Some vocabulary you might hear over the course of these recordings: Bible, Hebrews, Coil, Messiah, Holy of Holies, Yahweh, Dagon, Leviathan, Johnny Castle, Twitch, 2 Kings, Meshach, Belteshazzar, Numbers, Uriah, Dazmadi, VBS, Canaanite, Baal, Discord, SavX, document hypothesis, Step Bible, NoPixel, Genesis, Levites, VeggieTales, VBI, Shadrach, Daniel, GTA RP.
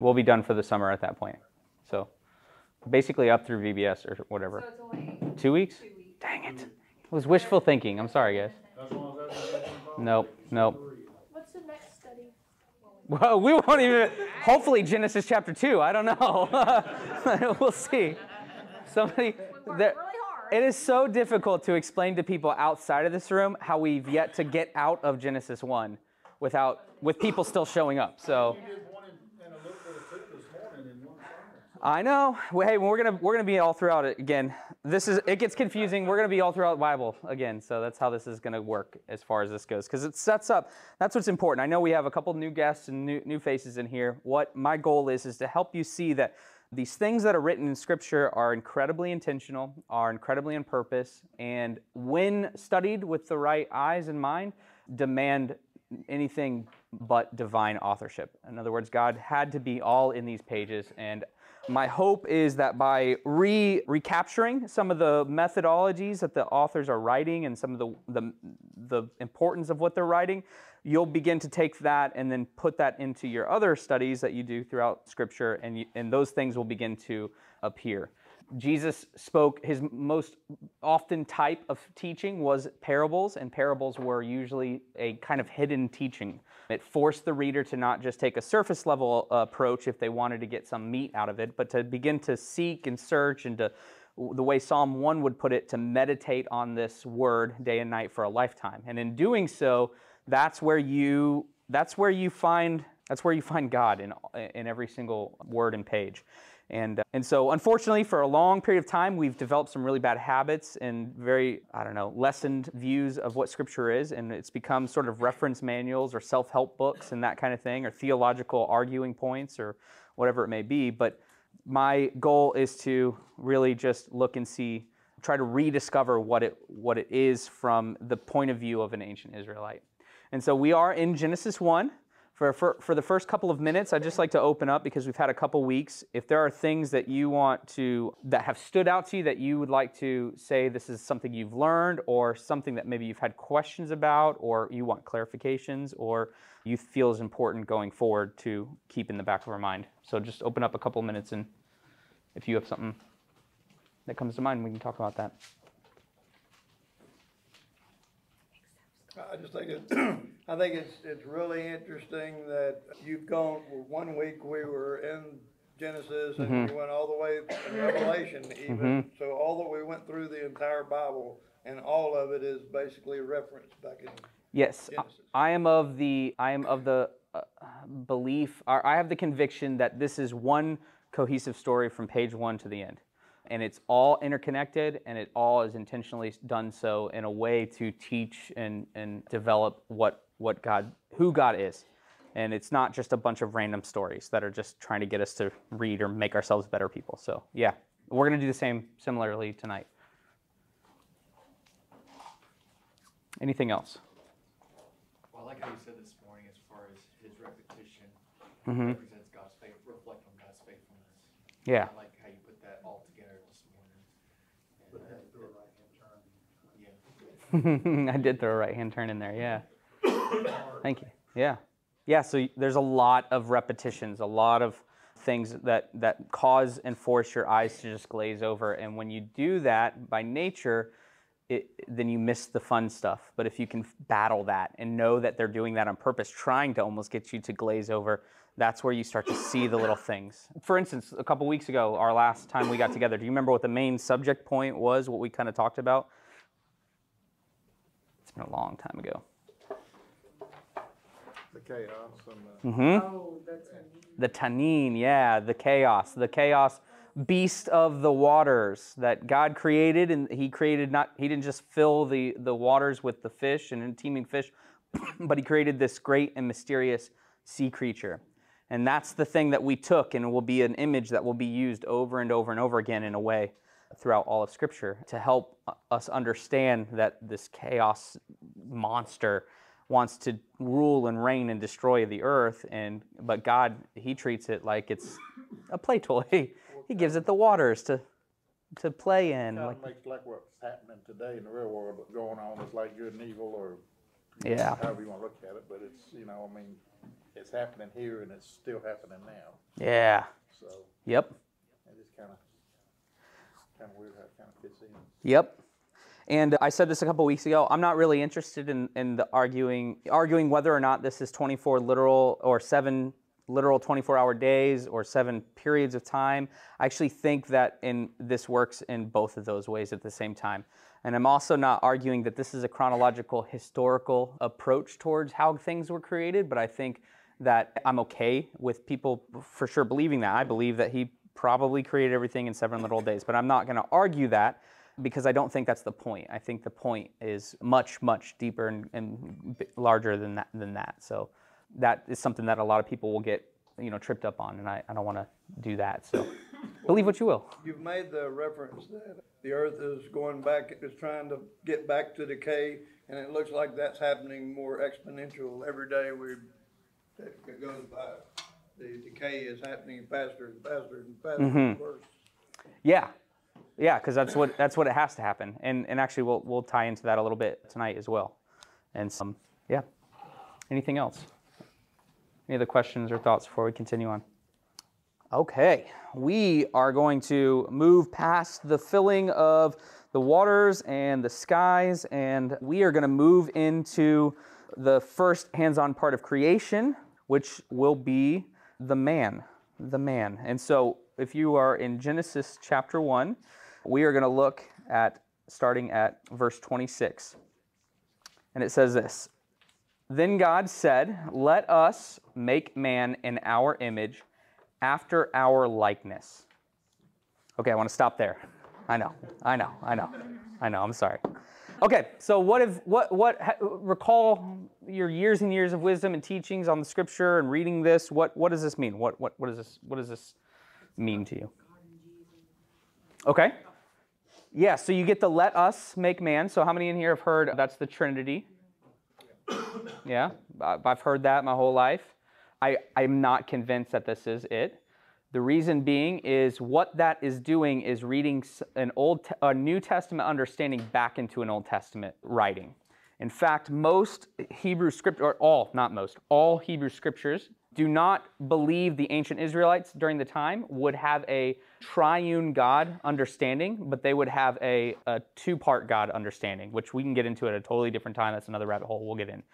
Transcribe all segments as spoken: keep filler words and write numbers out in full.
we'll be done for the summer at that point. So basically up through V B S or whatever. So it's only two weeks? Two weeks. Dang it. It was wishful thinking. I'm sorry, guys. That's all that's nope, nope. What's the next study? Well, we won't even, hopefully Genesis chapter two. I don't know. We'll see. Somebody, there, it is so difficult to explain to people outside of this room how we've yet to get out of Genesis one without, with people still showing up. So. I know. Well, hey, we're gonna we're gonna be all throughout it again. This is it gets confusing. We're gonna be all throughout the Bible again, so that's how this is gonna work as far as this goes, because it sets up. That's what's important. I know we have a couple new guests and new new faces in here. What my goal is is to help you see that these things that are written in Scripture are incredibly intentional, are incredibly on purpose, and when studied with the right eyes and mind, demand anything but divine authorship. In other words, God had to be all in these pages, and my hope is that by re recapturing some of the methodologies that the authors are writing and some of the, the, the importance of what they're writing, you'll begin to take that and then put that into your other studies that you do throughout Scripture, and, you, and those things will begin to appear. Jesus spoke, his most often type of teaching was parables, and parables were usually a kind of hidden teaching. It forced the reader to not just take a surface level approach if they wanted to get some meat out of it, but to begin to seek and search and to, the way Psalm one would put it, to meditate on this word day and night for a lifetime. And in doing so, that's where you, that's where you find, that's where you find God in, in every single word and page. And, uh, and so, unfortunately, for a long period of time, we've developed some really bad habits and very, I don't know, lessened views of what Scripture is, and it's become sort of reference manuals or self-help books and that kind of thing, or theological arguing points or whatever it may be. But my goal is to really just look and see, try to rediscover what it, what it is from the point of view of an ancient Israelite. And so we are in Genesis one. For, for, for the first couple of minutes, I'd just like to open up because we've had a couple weeks. If there are things that you want to, that have stood out to you that you would like to say this is something you've learned or something that maybe you've had questions about or you want clarifications or you feel is important going forward to keep in the back of our mind. So just open up a couple minutes, and if you have something that comes to mind, we can talk about that. I just think it, I think it's it's really interesting that you've gone. One week we were in Genesis, and mm-hmm. we went all the way to Revelation, even. Mm-hmm. So all that we went through the entire Bible, and all of it is basically referenced back in. Yes, Genesis. I am of the I am of the uh, belief. Or I have the conviction that this is one cohesive story from page one to the end. And it's all interconnected, and it all is intentionally done so in a way to teach and, and develop what, what God, who God is. And it's not just a bunch of random stories that are just trying to get us to read or make ourselves better people. So yeah, we're going to do the same similarly tonight. Anything else? Well, I like how you said this morning as far as his repetition mm-hmm. represents God's faith, reflect on God's faithfulness. Yeah. I like how you put that all together. I did throw a right-hand turn in there, yeah. Thank you. Yeah. Yeah, so there's a lot of repetitions, a lot of things that, that cause and force your eyes to just glaze over. And when you do that, by nature, it, then you miss the fun stuff. But if you can battle that and know that they're doing that on purpose, trying to almost get you to glaze over, that's where you start to see the little things. For instance, a couple weeks ago, our last time we got together, do you remember what the main subject point was, what we kind of talked about? A long time ago. The chaos. And the, mm-hmm. oh, that's the Tanin, yeah, the chaos. The chaos beast of the waters that God created, and he created not, he didn't just fill the, the waters with the fish and teeming fish, but he created this great and mysterious sea creature. And that's the thing that we took, and it will be an image that will be used over and over and over again in a way throughout all of Scripture to help us understand that this chaos monster wants to rule and reign and destroy the earth, and but God, he treats it like it's a play toy. He gives it the waters to to play in. It like, makes like what's happening today in the real world but going on. It's like good and evil, or yeah, however you want to look at it. But it's, you know, I mean, it's happening here and it's still happening now. Yeah. So. Yep. It's kind of kind of weird how it kind of fits in. Yep. And I said this a couple weeks ago, I'm not really interested in, in the arguing arguing whether or not this is twenty-four literal or seven literal twenty-four hour days or seven periods of time. I actually think that in this works in both of those ways at the same time. And I'm also not arguing that this is a chronological historical approach towards how things were created, but I think that I'm okay with people for sure believing that. I believe that he probably created everything in seven literal days, but I'm not going to argue that, because I don't think that's the point. I think the point is much, much deeper and, and larger than that, than that. So that is something that a lot of people will get, you know, tripped up on, and I, I don't want to do that. So believe what you will. You've made the reference that the earth is going back, it's trying to get back to decay, and it looks like that's happening more exponential. Every day we, it goes by, the decay is happening faster and faster and faster mm-hmm. and worse. Yeah. Yeah, because that's what that's what it has to happen, and and actually we'll we'll tie into that a little bit tonight as well, and some yeah. Anything else? Any other questions or thoughts before we continue on? Okay, we are going to move past the filling of the waters and the skies, and we are going to move into the first hands-on part of creation, which will be the man, the man, and so. If you are in Genesis chapter one, we are going to look at, starting at verse twenty-six. And it says this, "Then God said, let us make man in our image, after our likeness." Okay, I want to stop there. I know, I know, I know, I know, I'm sorry. Okay, so what if, what, what, ha, recall your years and years of wisdom and teachings on the Scripture and reading this. What, what does this mean? What, what, what is this, what is this? mean to you? Okay. Yeah, so you get the let us make man. So how many in here have heard that's the Trinity? Yeah, I've heard that my whole life. I, I'm not convinced that this is it. The reason being is what that is doing is reading an old, a New Testament understanding back into an Old Testament writing. In fact, most Hebrew script, or all, not most, all Hebrew scriptures do not believe the ancient Israelites during the time would have a triune God understanding, but they would have a, a two-part God understanding, which we can get into at a totally different time. That's another rabbit hole we'll get in.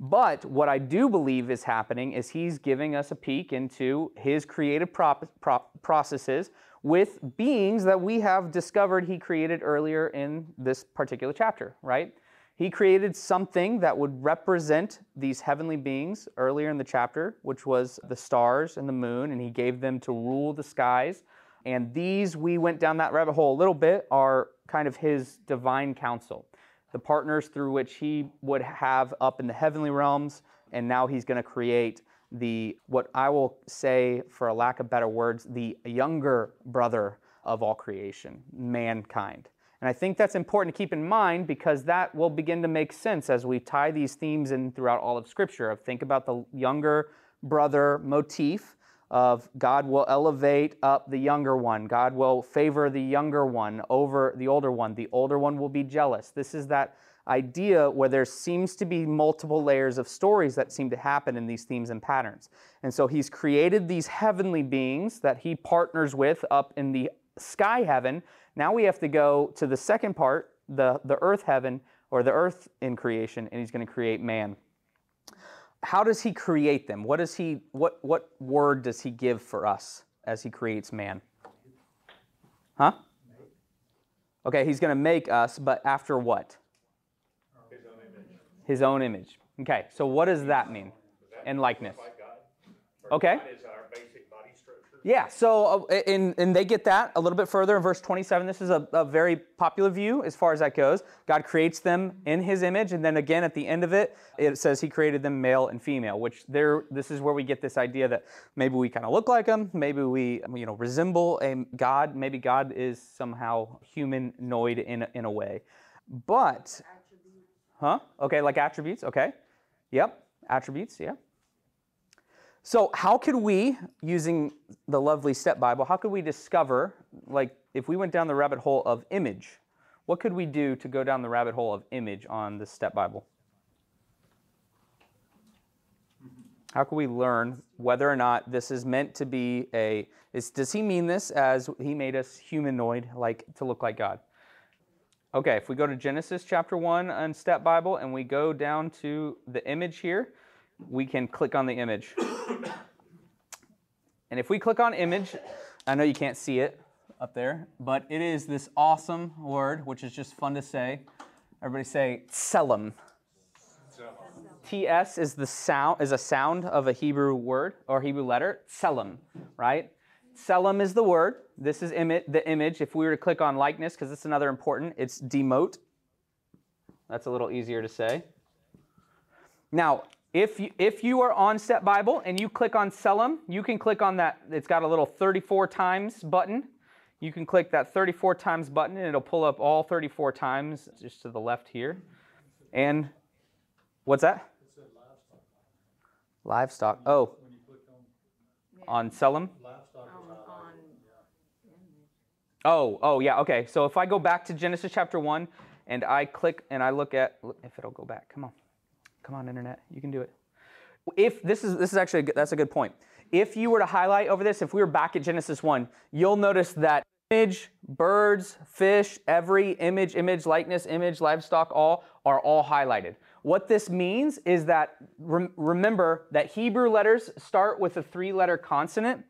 But what I do believe is happening is he's giving us a peek into his creative prop, prop, processes with beings that we have discovered he created earlier in this particular chapter, right? He created something that would represent these heavenly beings earlier in the chapter, which was the stars and the moon, and he gave them to rule the skies. And these, we went down that rabbit hole a little bit, are kind of his divine counsel, the partners through which he would have up in the heavenly realms, and now he's going to create the, what I will say, for a lack of better words, the younger brother of all creation, mankind. And I think that's important to keep in mind, because that will begin to make sense as we tie these themes in throughout all of Scripture. Of think about the younger brother motif of God will elevate up the younger one. God will favor the younger one over the older one. The older one will be jealous. This is that idea where there seems to be multiple layers of stories that seem to happen in these themes and patterns. And so he's created these heavenly beings that he partners with up in the sky heaven. Now we have to go to the second part, the, the earth heaven, or the earth in creation, and he's going to create man. How does he create them? What does he, what, what word does he give for us as he creates man? Huh? Okay, he's going to make us, but after what? His own image. His own image. Okay, so what does that mean? And likeness. Okay. Yeah, so uh, and, and they get that a little bit further in verse twenty-seven. This is a, a very popular view as far as that goes. God creates them in his image, and then again at the end of it, it says he created them male and female, which there, this is where we get this idea that maybe we kind of look like them, maybe we you know, resemble a God, maybe God is somehow humanoid in, in a way. But, huh? Okay, like attributes, okay. Yep, attributes, yeah. So how could we, using the lovely Step Bible, how could we discover, like if we went down the rabbit hole of image, what could we do to go down the rabbit hole of image on the Step Bible? How can we learn whether or not this is meant to be a... Is, does he mean this as he made us humanoid, like to look like God? Okay, if we go to Genesis chapter one on Step Bible and we go down to the image here, we can click on the image. And if we click on image, I know you can't see it up there, but it is this awesome word, which is just fun to say. Everybody say tselem. T S is the sound is a sound of a Hebrew word or Hebrew letter, tselem, right? Tselem is the word. This is image, the image. If we were to click on likeness, because it's another important, it's demut. That's a little easier to say. Now, if you, if you are on Step Bible and you click on tselem, you can click on that. It's got a little thirty-four times button. You can click that thirty-four times button and it'll pull up all thirty-four times just to the left here. And what's that? Livestock. Oh, on tselem? Oh, oh yeah, okay. So if I go back to Genesis chapter one and I click and I look at, if it'll go back, come on. Come on, internet, you can do it. If this is, this is actually, a good, that's a good point. If you were to highlight over this, if we were back at Genesis one, you'll notice that image, birds, fish, every image, image, likeness, image, livestock, all are all highlighted. What this means is that, re remember that Hebrew letters start with a three-letter consonant.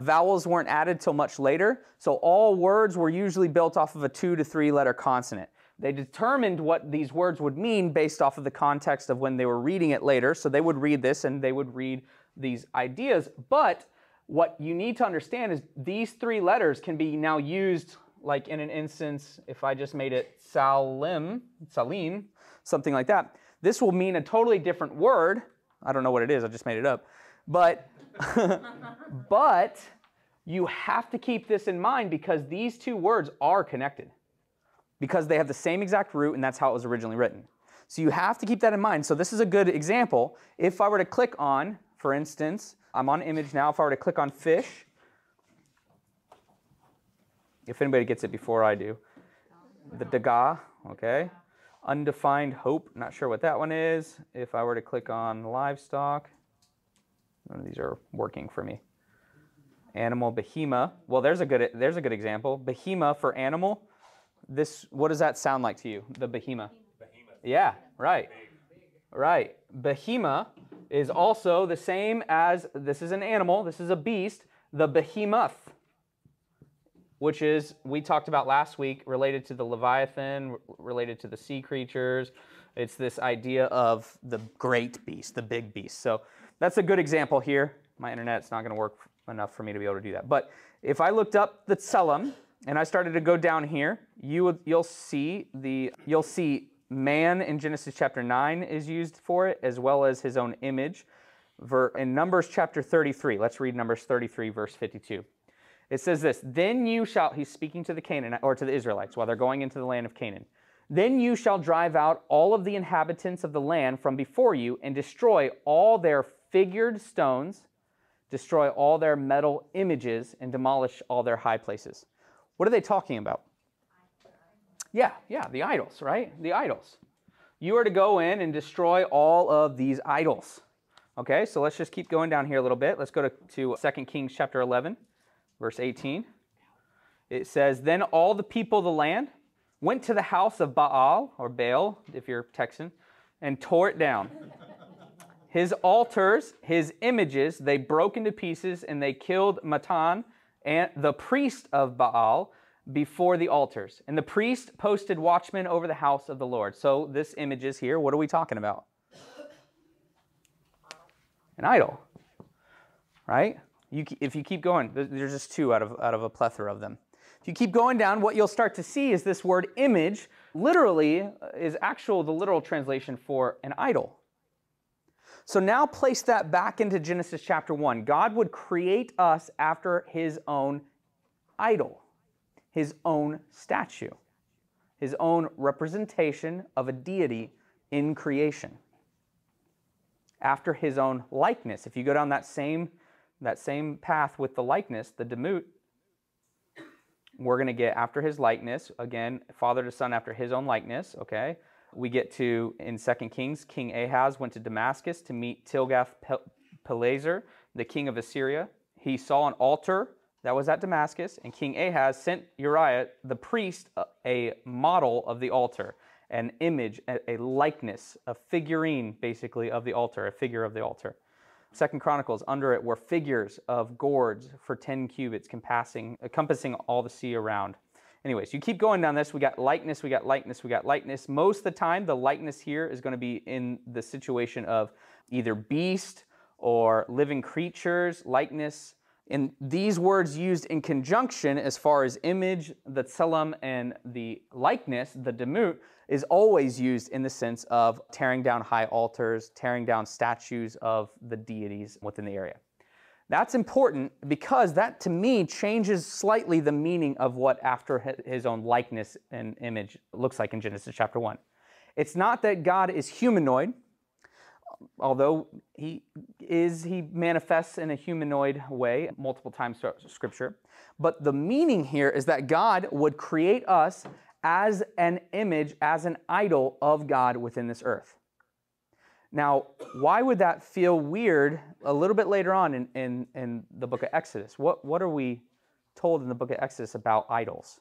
Vowels weren't added till much later, so all words were usually built off of a two to three-letter consonant. They determined what these words would mean based off of the context of when they were reading it later, so they would read this and they would read these ideas, but what you need to understand is these three letters can be now used, like in an instance, if I just made it salim, salim, something like that. This will mean a totally different word. I don't know what it is. I just made it up. But, but you have to keep this in mind because these two words are connected because they have the same exact root and that's how it was originally written. So you have to keep that in mind. So this is a good example. If I were to click on, for instance, I'm on image now. If I were to click on fish, if anybody gets it before I do, the daga, okay. Undefined hope, not sure what that one is. If I were to click on livestock, none of these are working for me. Animal, behemoth. Well, there's a good there's a good example. Behemoth for animal. This, what does that sound like to you? The behemoth. Behemoth. Yeah, right. Right. Behemoth is also the same as, this is an animal, this is a beast, the behemoth, which is, we talked about last week, related to the Leviathan, related to the sea creatures. It's this idea of the great beast, the big beast. So that's a good example here. My internet's not going to work enough for me to be able to do that. But if I looked up the tselem and I started to go down here, you would, you'll see the you'll see man in Genesis chapter nine is used for it, as well as his own image. In Numbers chapter thirty-three, let's read Numbers thirty-three, verse fifty-two. It says this, then you shall, he's speaking to the Canaanites, or to the Israelites while they're going into the land of Canaan. Then you shall drive out all of the inhabitants of the land from before you and destroy all their figured stones, destroy all their metal images, and demolish all their high places. What are they talking about? Yeah, yeah, the idols, right? The idols. You are to go in and destroy all of these idols. Okay, so let's just keep going down here a little bit. Let's go to, to Second Kings chapter eleven. Verse eighteen, it says, then all the people of the land went to the house of Baal, or Baal, if you're Texan, and tore it down. His altars, his images, they broke into pieces, and they killed Matan, and the priest of Baal, before the altars. And the priest posted watchmen over the house of the Lord. So this image is here. What are we talking about? An idol, right? You, if you keep going, there's just two out of, out of a plethora of them. If you keep going down, what you'll start to see is this word image literally is actual, the literal translation for an idol. So now place that back into Genesis chapter one. God would create us after his own idol, his own statue, his own representation of a deity in creation, after his own likeness. If you go down that same That same path with the likeness, the demut, we're going to get after his likeness, again, father to son after his own likeness, okay? We get to, in Second Kings, King Ahaz went to Damascus to meet Tilgath Pilaser, the king of Assyria. He saw an altar that was at Damascus, and King Ahaz sent Uriah the priest a model of the altar, an image, a likeness, a figurine, basically, of the altar, a figure of the altar. Second Chronicles, under it were figures of gourds for ten cubits compassing, encompassing all the sea around. Anyways, you keep going down this, we got likeness, we got likeness, we got likeness. Most of the time, the likeness here is going to be in the situation of either beast or living creatures, likeness. And these words used in conjunction as far as image, the tselem, and the likeness, the demut, is always used in the sense of tearing down high altars, tearing down statues of the deities within the area. That's important because that, to me, changes slightly the meaning of what after his own likeness and image looks like in Genesis chapter one. It's not that God is humanoid, although he is, he manifests in a humanoid way multiple times throughout Scripture. But the meaning here is that God would create us as an image, as an idol of God within this earth. Now, why would that feel weird a little bit later on in, in, in the book of Exodus? What, what are we told in the book of Exodus about idols?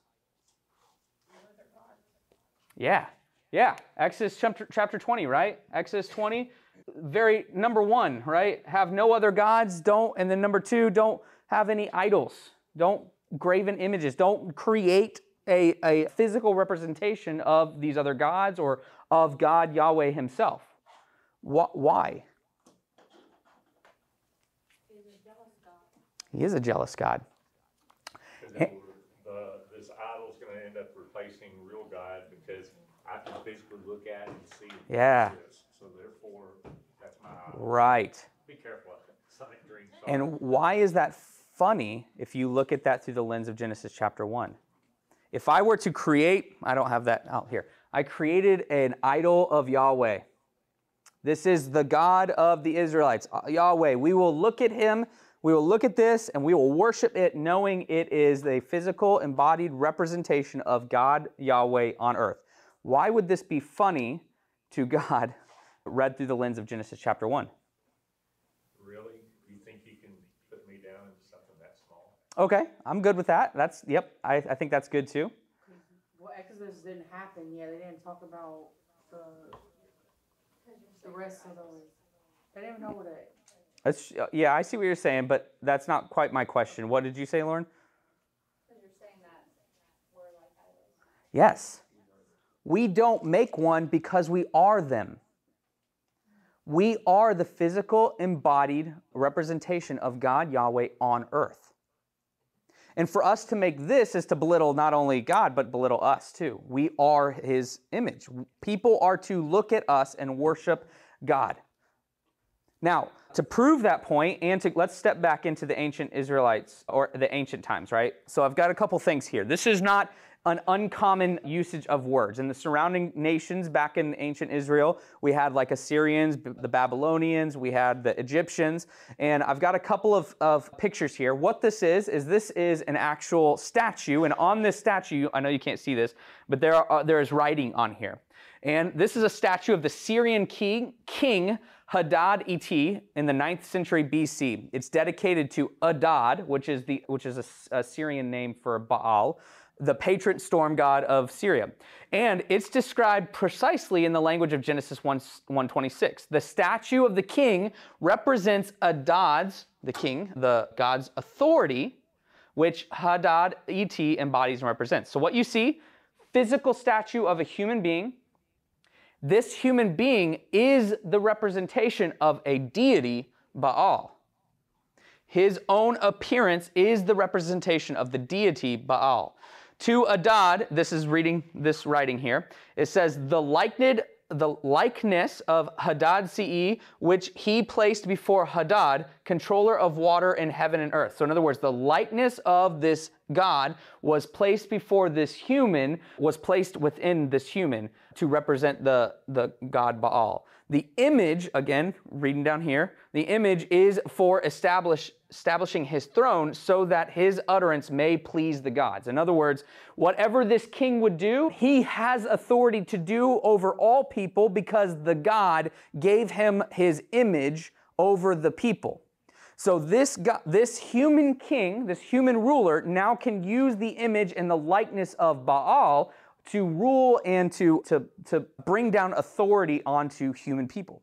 Yeah, yeah. Exodus chapter, chapter twenty, right? Exodus twenty. Very number one, right? Have no other gods, don't, and then number two, don't have any idols. Don't graven images. Don't create a, a physical representation of these other gods or of God Yahweh himself. What, why? He is a jealous God. He is a jealous God. And the, this idol is going to end up replacing real God because I can physically look at it and see it. Yeah. So therefore, that's my idol. Right. Be careful. Sonic dream. And why is that funny if you look at that through the lens of Genesis chapter one? If I were to create, I don't have that out here. I created an idol of Yahweh. This is the God of the Israelites, Yahweh. We will look at him, we will look at this, and we will worship it knowing it is a physical embodied representation of God Yahweh on earth. Why would this be funny to God read through the lens of Genesis chapter one? Really? You think you can put me down into something that small? Okay, I'm good with that. That's, yep, I, I think that's good too. Well, Exodus didn't happen. Yeah, they didn't talk about the... the rest of those. They didn't know what it is. Yeah, I see what you're saying, but that's not quite my question. What did you say, Lauren? Because you're saying that we're like idols. Yes. We don't make one because we are them. We are the physical embodied representation of God Yahweh on earth. And for us to make this is to belittle not only God, but belittle us too. We are his image. People are to look at us and worship God. Now, to prove that point, and to, let's step back into the ancient Israelites, or the ancient times, right? So I've got a couple things here. This is not an uncommon usage of words. In the surrounding nations back in ancient Israel, we had like Assyrians, the Babylonians, we had the Egyptians, and I've got a couple of, of pictures here. What this is, is this is an actual statue, and on this statue, I know you can't see this, but there are, there is writing on here. And this is a statue of the Syrian king, King Hadad-iti, in the ninth century B C. It's dedicated to Adad, which is, the, which is a, a Syrian name for Baal, the patron storm god of Syria. And it's described precisely in the language of Genesis one twenty-six. The statue of the king represents Adad's, the king, the god's authority, which Hadad-iti embodies and represents. So what you see, physical statue of a human being. This human being is the representation of a deity, Baal. His own appearance is the representation of the deity, Baal. To Adad, this is reading this writing here, it says, the likened, the likeness of Hadad-iti, which he placed before Hadad, controller of water in heaven and earth. So in other words, the likeness of this God was placed before this human, was placed within this human to represent the, the god Baal. The image, again, reading down here, the image is for establish, establishing his throne so that his utterance may please the gods. In other words, whatever this king would do, he has authority to do over all people because the God gave him his image over the people. So this, God, this human king, this human ruler, now can use the image and the likeness of Baal to rule and to, to, to bring down authority onto human people.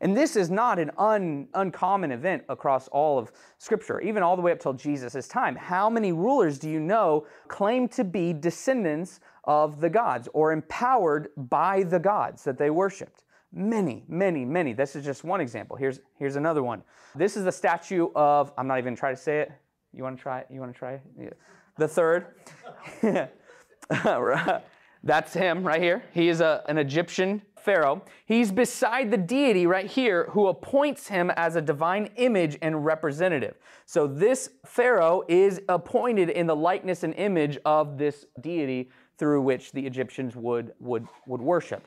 And this is not an un, uncommon event across all of Scripture, even all the way up till Jesus' time. How many rulers do you know claim to be descendants of the gods or empowered by the gods that they worshipped? Many, many, many. This is just one example. Here's, here's another one. This is the statue of, I'm not even trying to say it. You want to try it? You want to try it? Yeah. The third. That's him right here. He is a, an Egyptian pharaoh. He's beside the deity right here who appoints him as a divine image and representative. So this pharaoh is appointed in the likeness and image of this deity through which the Egyptians would, would, would worship.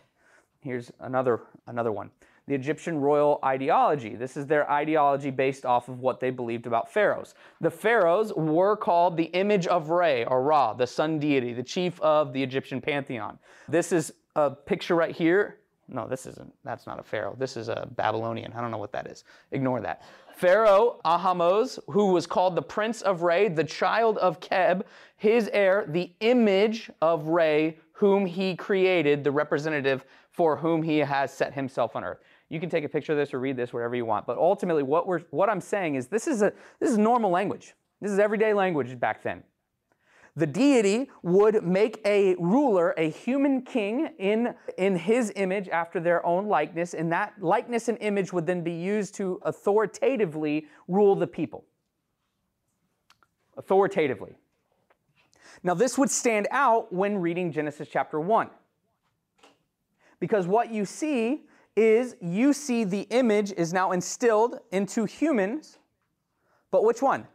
Here's another, another one. The Egyptian royal ideology. This is their ideology based off of what they believed about pharaohs. The pharaohs were called the image of Re, or Ra, the sun deity, the chief of the Egyptian pantheon. This is a picture right here. No, this isn't. That's not a pharaoh. This is a Babylonian. I don't know what that is. Ignore that. Pharaoh Ahmose, who was called the prince of Re, the child of Keb, his heir, the image of Re, whom he created, the representative for whom he has set himself on earth. You can take a picture of this or read this, whatever you want. But ultimately, what we're what I'm saying is this is a this is normal language. This is everyday language back then. The deity would make a ruler, a human king, in, in his image after their own likeness, and that likeness and image would then be used to authoritatively rule the people. Authoritatively. Now, this would stand out when reading Genesis chapter one. Because what you see is you see the image is now instilled into humans, but which one?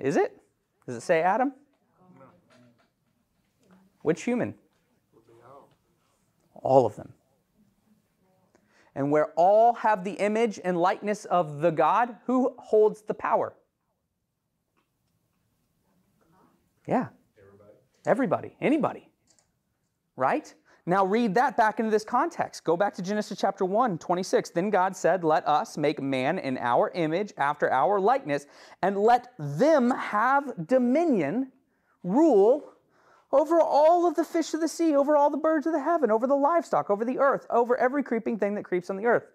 Is it? Does it say Adam? No. Which human? All of them. And where all have the image and likeness of the God, who holds the power? Yeah. Everybody. Everybody. Anybody. Right? Now read that back into this context. Go back to Genesis chapter one, twenty-six. Then God said, let us make man in our image, after our likeness, and let them have dominion, rule over all of the fish of the sea, over all the birds of the heaven, over the livestock, over the earth, over every creeping thing that creeps on the earth.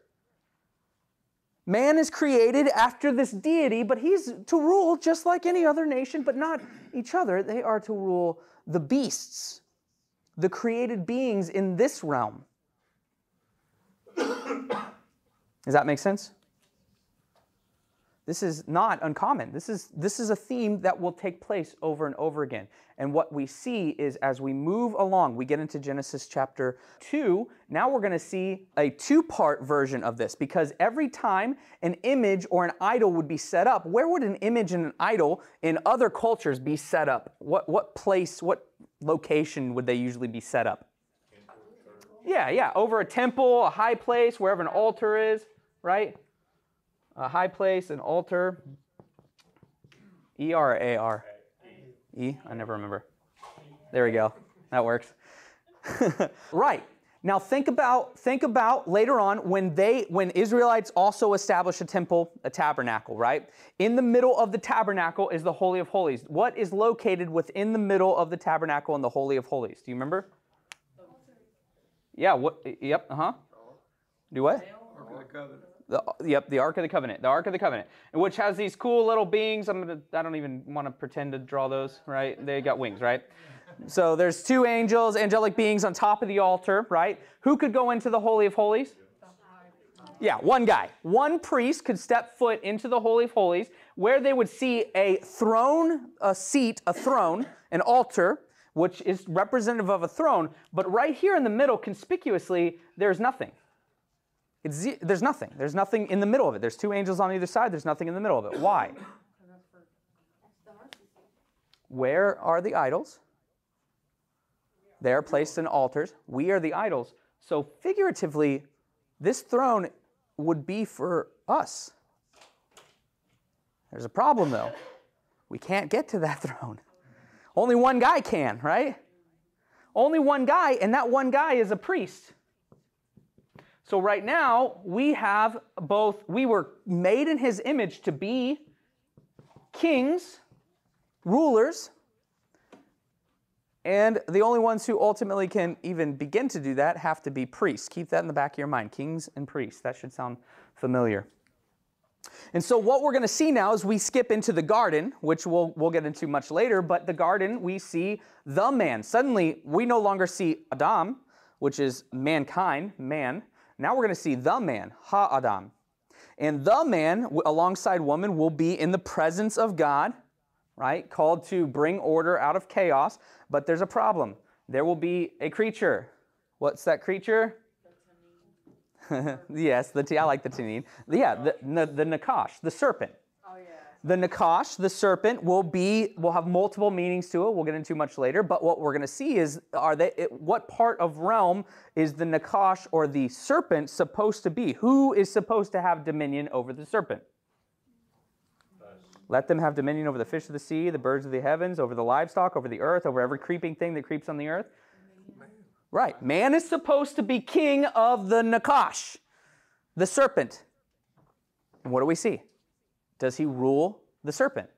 Man is created after this deity, but he's to rule just like any other nation, but not each other. They are to rule the beasts, the created beings in this realm. Does that make sense? This is not uncommon. This is, this is a theme that will take place over and over again. And what we see is as we move along, we get into Genesis chapter two, now we're going to see a two-part version of this, because every time an image or an idol would be set up, where would an image and an idol in other cultures be set up? What, what place, what location would they usually be set up? Yeah, yeah, over a temple, a high place, wherever an altar is, right? A high place, an altar. E R A R? E? I never remember. There we go. That works. Right. Now think about think about later on when they when Israelites also establish a temple, a tabernacle, right? In the middle of the tabernacle is the Holy of Holies. What is located within the middle of the tabernacle and the Holy of Holies? Do you remember? Yeah, what yep, uh-huh. Do what? Ark of the Covenant. The, yep, the Ark of the Covenant, the Ark of the Covenant, which has these cool little beings. I'm gonna, I don't even want to pretend to draw those, right? They got wings, right? So there's two angels, angelic beings on top of the altar, right? Who could go into the Holy of Holies? Yeah, one guy. One priest could step foot into the Holy of Holies, where they would see a throne, a seat, a throne, an altar, which is representative of a throne. But right here in the middle, conspicuously, there's nothing. It's, there's nothing. There's nothing in the middle of it. There's two angels on either side. There's nothing in the middle of it. Why? Where are the idols? They are placed in altars. We are the idols. So figuratively, this throne would be for us. There's a problem, though. We can't get to that throne. Only one guy can, right? Only one guy, and that one guy is a priest. So right now, we have both, we were made in his image to be kings, rulers, and the only ones who ultimately can even begin to do that have to be priests. Keep that in the back of your mind, kings and priests. That should sound familiar. And so what we're going to see now is we skip into the garden, which we'll, we'll get into much later, but the garden, we see the man. Suddenly, we no longer see Adam, which is mankind, man. Now we're going to see the man, Ha-Adam. And the man, alongside woman, will be in the presence of God, right? Called to bring order out of chaos, but there's a problem. There will be a creature. What's that creature? The yes, the t I like the tanin. Yeah, the, the the Nakash, the serpent. Oh yeah. The Nakash, the serpent, will be will have multiple meanings to it. We'll get into much later, but what we're going to see is are they it, what part of realm is the Nakash or the serpent supposed to be? Who is supposed to have dominion over the serpent? Let them have dominion over the fish of the sea, the birds of the heavens, over the livestock, over the earth, over every creeping thing that creeps on the earth. Man. Right. Man is supposed to be king of the Nakash, the serpent. And what do we see? Does he rule the serpent?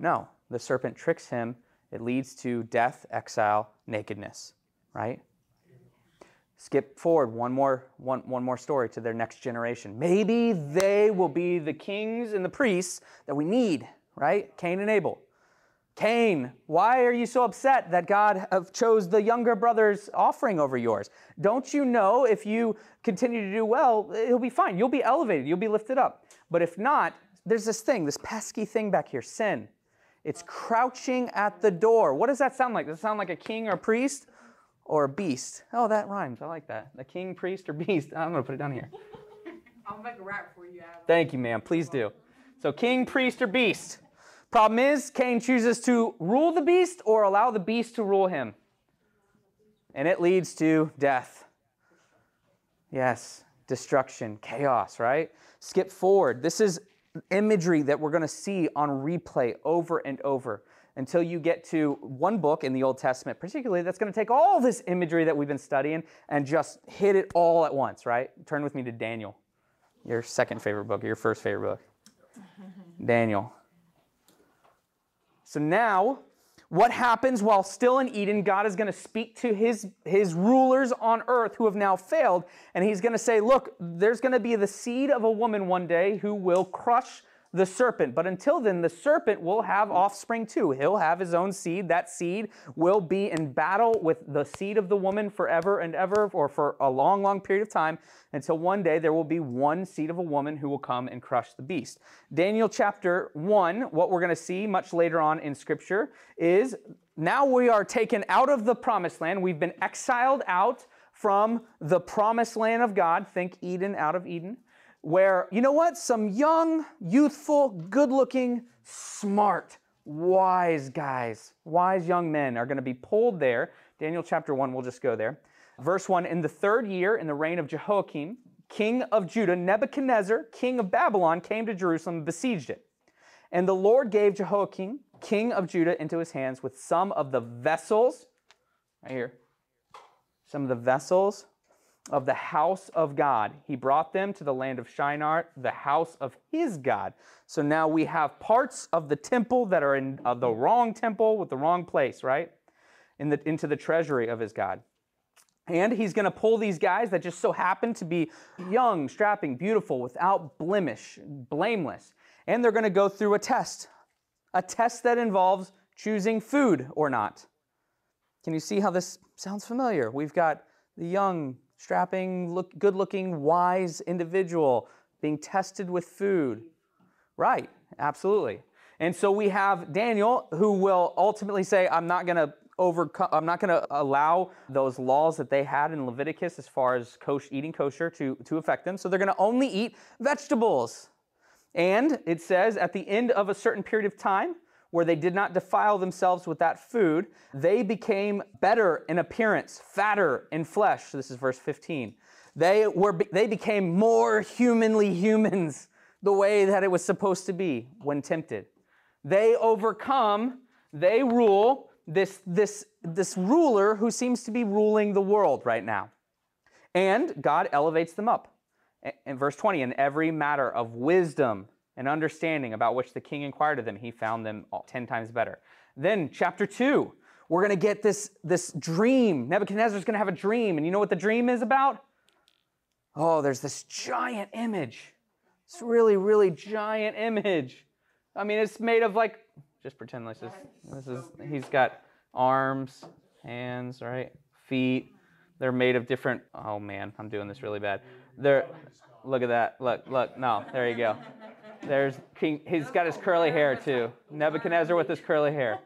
No. The serpent tricks him. It leads to death, exile, nakedness. Right? Skip forward one more, one, one more story to their next generation. Maybe they will be the kings and the priests that we need, right? Cain and Abel. Cain, why are you so upset that God chose the younger brother's offering over yours? Don't you know if you continue to do well, it'll be fine. You'll be elevated. You'll be lifted up. But if not, there's this thing, this pesky thing back here, sin. It's crouching at the door. What does that sound like? Does it sound like a king or a priest? Or a beast. Oh, that rhymes. I like that. A king, priest, or beast. I'm going to put it down here. I'll make a rap for you, Adam. Thank you, ma'am. Please do. So king, priest, or beast. Problem is, Cain chooses to rule the beast or allow the beast to rule him. And it leads to death. Yes, destruction, chaos, right? Skip forward. This is imagery that we're going to see on replay over and over, until you get to one book in the Old Testament, particularly, that's going to take all this imagery that we've been studying and just hit it all at once, right? Turn with me to Daniel, your second favorite book, or your first favorite book. Daniel. So now, what happens while still in Eden? God is going to speak to his, his rulers on earth who have now failed, and he's going to say, look, there's going to be the seed of a woman one day who will crush the serpent. But until then, the serpent will have offspring too. He'll have his own seed. That seed will be in battle with the seed of the woman forever and ever, or for a long, long period of time, until one day there will be one seed of a woman who will come and crush the beast. Daniel chapter one, what we're going to see much later on in Scripture is now we are taken out of the promised land. We've been exiled out from the promised land of God. Think Eden, out of Eden. Where, you know what, some young, youthful, good-looking, smart, wise guys, wise young men are going to be pulled there. Daniel chapter one, we'll just go there. Verse one, in the third year, in the reign of Jehoiakim, king of Judah, Nebuchadnezzar, king of Babylon, came to Jerusalem and besieged it. And the Lord gave Jehoiakim, king of Judah, into his hands with some of the vessels, right here, some of the vessels of the house of God. He brought them to the land of Shinar, the house of his God. So now we have parts of the temple that are in uh, the wrong temple with the wrong place, right? In the, into the treasury of his God. And he's going to pull these guys that just so happen to be young, strapping, beautiful, without blemish, blameless. And they're going to go through a test, a test that involves choosing food or not. Can you see how this sounds familiar? We've got the young, strapping, look, good-looking, wise individual being tested with food. Right, absolutely. And so we have Daniel, who will ultimately say, I'm not going to overcome, I'm not going to allow those laws that they had in Leviticus as far as kosher, eating kosher to, to affect them. So they're going to only eat vegetables. And it says at the end of a certain period of time, where they did not defile themselves with that food, they became better in appearance, fatter in flesh. This is verse fifteen. They were, they became more humanly humans, the way that it was supposed to be when tempted. They overcome, they rule this, this, this ruler who seems to be ruling the world right now. And God elevates them up. In verse twenty, in every matter of wisdom and understanding about which the king inquired of them, he found them ten times better. Then chapter two, we're going to get this, this dream. Nebuchadnezzar's going to have a dream. And you know what the dream is about? Oh, there's this giant image. It's really, really giant image. I mean, it's made of like, just pretend this is, this is, he's got arms, hands, right? Feet. They're made of different, oh man, I'm doing this really bad. They're, look at that. Look, look, no, there you go. There's King, he's got his curly hair too. Nebuchadnezzar with his curly hair.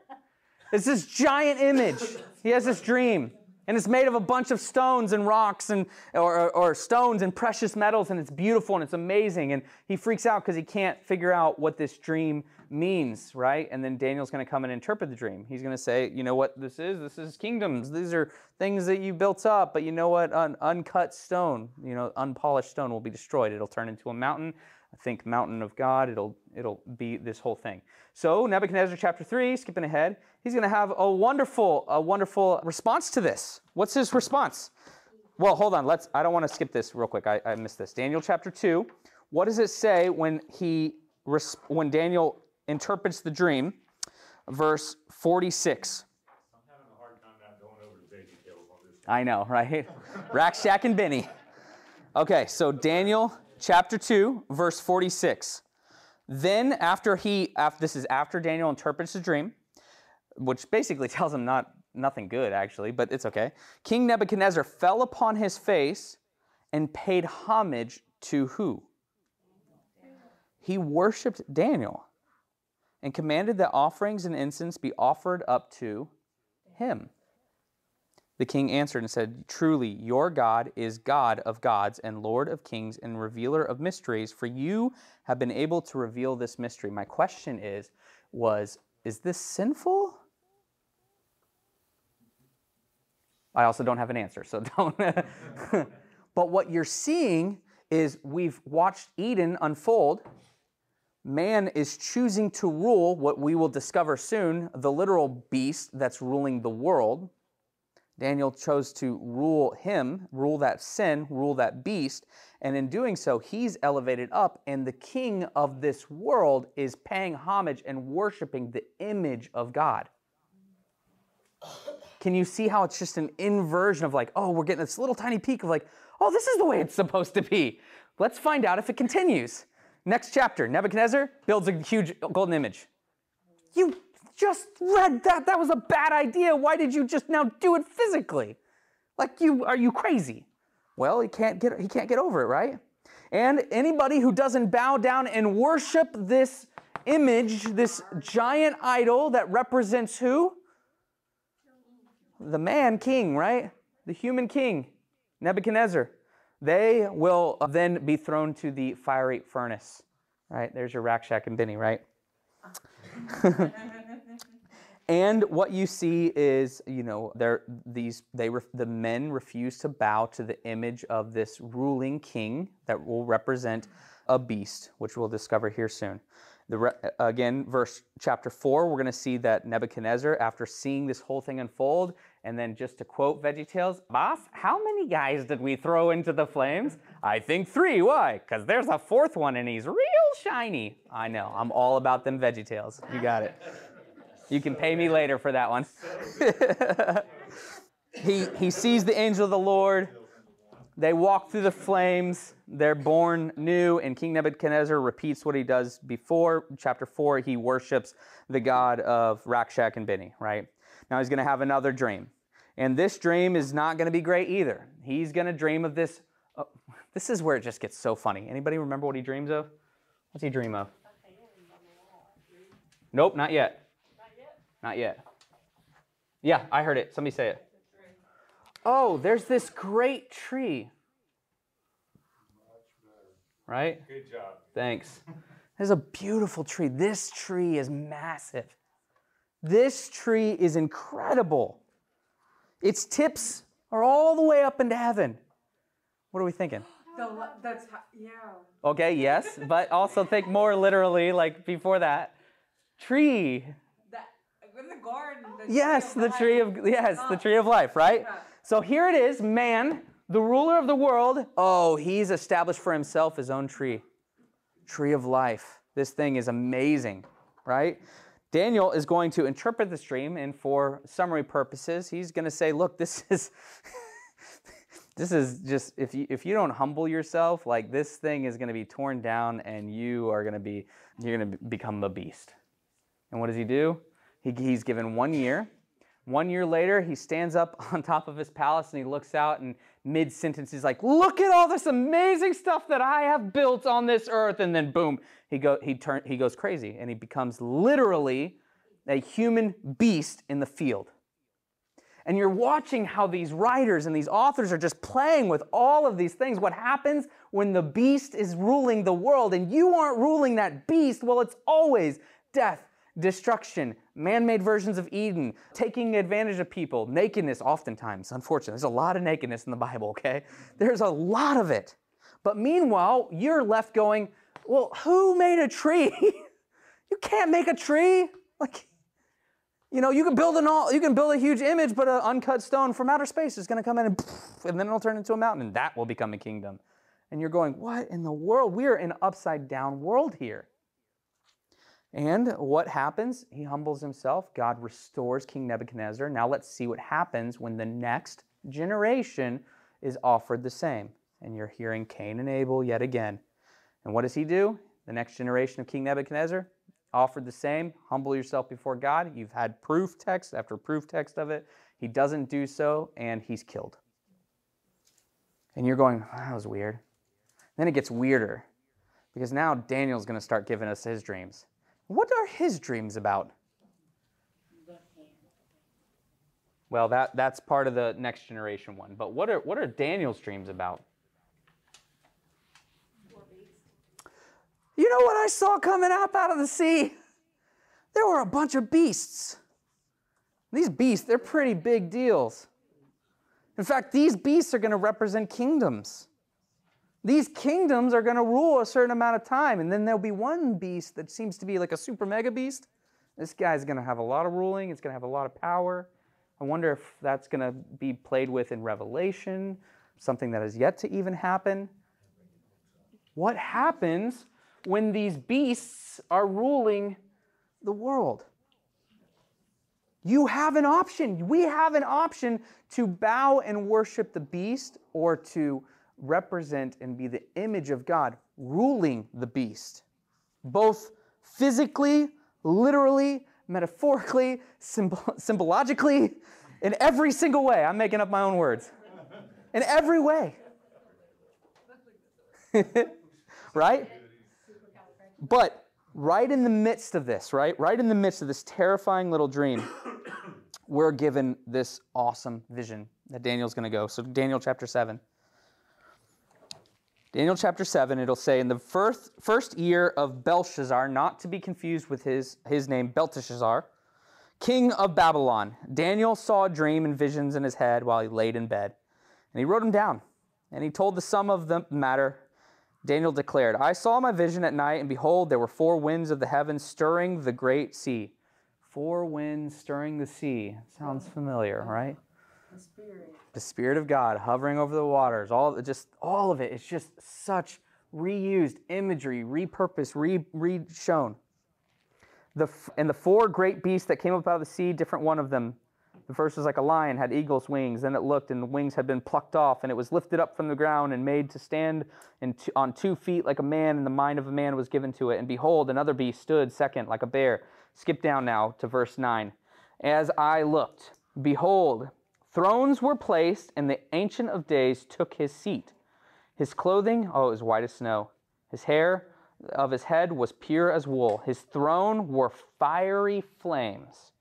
It's this giant image. He has this dream, and it's made of a bunch of stones and rocks and or, or stones and precious metals, and it's beautiful and it's amazing. And he freaks out because he can't figure out what this dream means, right? And then Daniel's going to come and interpret the dream. He's going to say, you know what this is? This is kingdoms. These are things that you built up, but you know what? An uncut stone, you know, unpolished stone will be destroyed. It'll turn into a mountain. I think mountain of God, it'll, it'll be this whole thing. So Nebuchadnezzar chapter three, skipping ahead, he's going to have a wonderful, a wonderful response to this. What's his response? Well, hold on. Let's, I don't want to skip this real quick. I, I missed this. Daniel chapter two, what does it say when, he, when Daniel interprets the dream? Verse forty-six. I'm having a hard time not going over the big details on this. I know, right? Rack, Shack, and Benny. Okay, so Daniel... Chapter two, verse forty-six. Then after he, after, this is after Daniel interprets the dream, which basically tells him not nothing good, actually, but it's okay. King Nebuchadnezzar fell upon his face and paid homage to who? He worshipped Daniel and commanded that offerings and incense be offered up to him. The king answered and said, "Truly, your God is God of gods and Lord of kings and revealer of mysteries, for you have been able to reveal this mystery." My question is, was, is this sinful? I also don't have an answer, so don't. But what you're seeing is we've watched Eden unfold. Man is choosing to rule what we will discover soon, the literal beast that's ruling the world. Daniel chose to rule him, rule that sin, rule that beast, and in doing so, he's elevated up, and the king of this world is paying homage and worshiping the image of God. Can you see how it's just an inversion of like, oh, we're getting this little tiny peek of like, oh, this is the way it's supposed to be. Let's find out if it continues. Next chapter, Nebuchadnezzar builds a huge golden image. You... just read that. That was a bad idea. Why did you just now do it physically? Like, you are you crazy? Well, he can't get he can't get over it, right? And anybody who doesn't bow down and worship this image, this giant idol that represents who? The man king, right? The human king, Nebuchadnezzar. They will then be thrown to the fiery furnace. Right? There's your Rack, Shack, and Benny, right? And what you see is, you know, there these they ref, the men refuse to bow to the image of this ruling king that will represent a beast, which we'll discover here soon. The re, again, verse chapter four, we're going to see that Nebuchadnezzar, after seeing this whole thing unfold, and then just to quote VeggieTales, "Boss, how many guys did we throw into the flames? I think three. Why? Because there's a fourth one, and he's real shiny." I know. I'm all about them VeggieTales. You got it. You can pay me later for that one. he, he sees the angel of the Lord. They walk through the flames. They're born new. And King Nebuchadnezzar repeats what he does before. Chapter four, he worships the god of Rack, Shack, and Benny, right? Now he's going to have another dream. And this dream is not going to be great either. He's going to dream of this. Oh, this is where it just gets so funny. Anybody remember what he dreams of? What's he dream of? Nope, not yet. Not yet. Yeah, I heard it. Somebody say it. Oh, there's this great tree. Right? Good job. Thanks. There's a beautiful tree. This tree is massive. This tree is incredible. Its tips are all the way up into heaven. What are we thinking? The, that's, yeah. Okay, yes, but also think more literally, like before that. Tree. In the garden, the yes, tree the life. tree of yes, oh. the tree of life, right? Yeah. So here it is, man The ruler of the world, oh, he's established for himself his own tree. Tree of life. This thing is amazing, right? Daniel is going to interpret this dream, and for summary purposes, he's going to say, look, this is... This is just, if you, if you don't humble yourself, like this thing is going to be torn down and you are going to be, you're going to become a beast. And what does he do? He, he's given one year. One year later, he stands up on top of his palace and he looks out, and mid-sentence he's like, look at all this amazing stuff that I have built on this earth. And then boom, he, go, he, turn, he goes crazy and he becomes literally a human beast in the field. And you're watching how these writers and these authors are just playing with all of these things. What happens when the beast is ruling the world and you aren't ruling that beast? Well, it's always death, destruction, man-made versions of Eden, taking advantage of people, nakedness oftentimes, unfortunately. There's a lot of nakedness in the Bible, okay? There's a lot of it. But meanwhile, you're left going, well, who made a tree? You can't make a tree. Like... You know, you can build an all, you can build a huge image, but an uncut stone from outer space is going to come in and, and then it'll turn into a mountain, and that will become a kingdom. And you're going, what in the world? We are in an upside-down world here. And what happens? He humbles himself. God restores King Nebuchadnezzar. Now let's see what happens when the next generation is offered the same. And you're hearing Cain and Abel yet again. And what does he do? The next generation of King Nebuchadnezzar? Offered the same, humble yourself before God. You've had proof text after proof text of it. He doesn't do so, and he's killed. And you're going, oh, that was weird. Then it gets weirder, because now Daniel's going to start giving us his dreams. What are his dreams about? Well, that, that's part of the next generation one. But what are, what are Daniel's dreams about? You know what I saw coming up out of the sea? There were a bunch of beasts. These beasts, they're pretty big deals. In fact, these beasts are going to represent kingdoms. These kingdoms are going to rule a certain amount of time, and then there'll be one beast that seems to be like a super mega beast. This guy's going to have a lot of ruling. It's going to have a lot of power. I wonder if that's going to be played with in Revelation, something that has yet to even happen. What happens when these beasts are ruling the world? You have an option. We have an option to bow and worship the beast, or to represent and be the image of God ruling the beast, both physically, literally, metaphorically, symbol- symbologically, in every single way. I'm making up my own words. In every way. Right? But right in the midst of this, right, right in the midst of this terrifying little dream, we're given this awesome vision that Daniel's going to go. So Daniel chapter seven. Daniel chapter seven, it'll say, in the first, first year of Belshazzar, not to be confused with his, his name, Belteshazzar, king of Babylon, Daniel saw a dream and visions in his head while he laid in bed. And he wrote them down, and he told the sum of the matter. Daniel declared, I saw my vision at night, and behold, there were four winds of the heavens stirring the great sea. Four winds stirring the sea. Sounds familiar, right? The Spirit. The Spirit of God hovering over the waters. All, just, all of it. It's just such reused imagery, repurposed, re, re-shown. The, and the four great beasts that came up out of the sea, different one of them. The first was like a lion, had eagle's wings. Then it looked, and the wings had been plucked off, and it was lifted up from the ground and made to stand and to, on two feet like a man, and the mind of a man was given to it. And behold, another beast stood second like a bear. Skip down now to verse nine. As I looked, behold, thrones were placed, and the Ancient of Days took his seat. His clothing, oh, it was white as snow. His hair of his head was pure as wool. His throne were fiery flames.